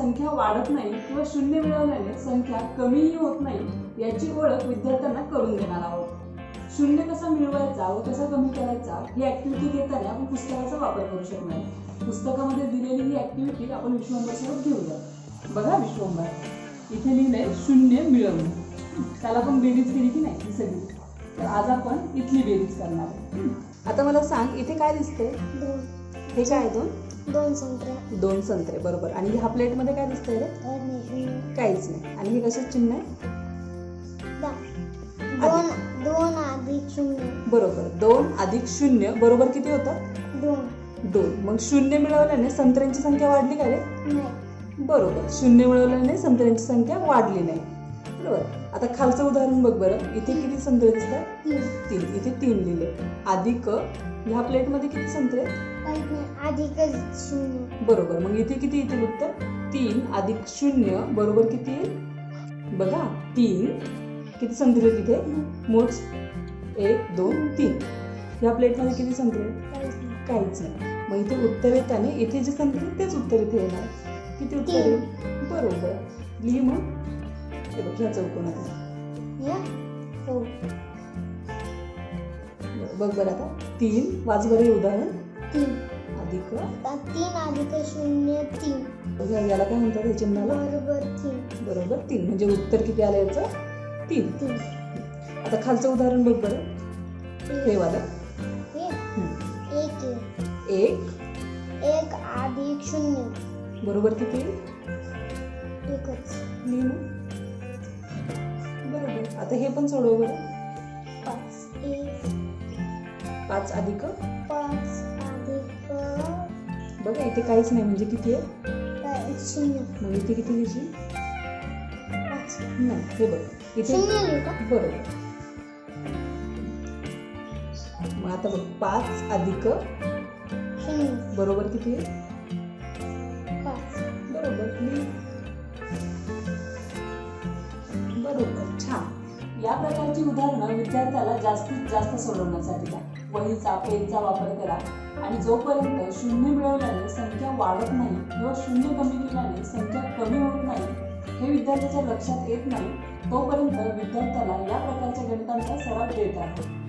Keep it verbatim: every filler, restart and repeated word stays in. संख्या वाढत नाही किंवा शून्य मिळवल्याने संख्या कमीही होत नाही याची ओळख विद्यार्थ्यांना करून देणार आहोत। शून्य कसा मिळवायचा व कसा कमी करायचा ही ऍक्टिव्हिटी घेताना आपण पुस्तकाचा वापर करू शकणार। पुस्तकामध्ये दिलेली ही ऍक्टिव्हिटी आपण विश्वंभरसोबत घेऊया। बघा विश्वंभर इथे लिहिलंय शून्य मिळवणे, त्याला आपण बेरीज केली की नाही सगळी, तर आज आपण इथली बेरीज करणार आहोत। आता मला सांग इथे काय दिसते? हे काय दोन दोन संत्रे दोन संत्रे बरोबर। आणि ह्या प्लेट मध्ये काय दिसतंय रे? काहीच नाही। आणि हे कशाचं चिन्ह आहे? दोन अधिक शून्य बरोबर। दोन अधिक शून्य बरोबर किती होतं? दोन दोन। मग शून्य मिळवल्याने संत्र्यांची संख्या वाढली का रे? बरोबर, शून्य मिळवल्याने संत्र्यांची संख्या वाढली नाही बरोबर। आता खालचं उदाहरण बघ बरं, इथे किती संत्रे दिसतात? तीन। इथे तीन लिहिले। अधिक ह्या प्लेट मध्ये किती संत्रे? अधिकच शून्य बरोबर। मग इथे किती येतील उत्तर? तीन अधिक शून्य बरोबर किती येईल? बघा तीन। किती संत्रे तिथे? मोठ एक दोन तीन। ह्या प्लेट मध्ये किती संत्रे? काहीच नाही। मग इथे उत्तर येताना इथे जे संत्रे तेच उत्तर इथे येणार, किती उत्तर येईल? बरोबर लिहि मग बघ बरं। आता तीन वाच बरं उदाहरण। तीन अधिक तीन अधिक शून्य तीन याला काय म्हणतात हे चिन्हाला? बरोबर तीन बरोबर तीन। म्हणजे उत्तर किती आलं याचं? तीन तीन। आता खालचं उदाहरण बघ बरं, हे वाला एक एक एक अधिक शून्य बरोबर किती? एकच लिहिलं बरोबर। आता हे पण सोडव बरं। पाच एक पाच अधिक पाच अधिक बघा इथे काहीच नाही म्हणजे किती आहे? शून्य। मग इथे किती लिहिली? पाच नाही हे बघ इथे शून्य लिहिलं बरोबर। मग आता बघ पाच अधिक शून्य बरोबर किती आहे? पाच बरोबर लिहिलं बरोबर। छान। या प्रकारची उदाहरणं विद्यार्थ्याला जास्तीत जास्त सोडवण्यासाठी वहीचा पेनचा वापर करा आणि जोपर्यंत शून्य मिळवल्याने संख्या वाढत नाही किंवा शून्य कमी केल्याने संख्या कमी होत नाही हे विद्यार्थ्याच्या लक्षात येत नाही तोपर्यंत विद्यार्थ्याला या प्रकारच्या गणितांचा सराव देत राहा।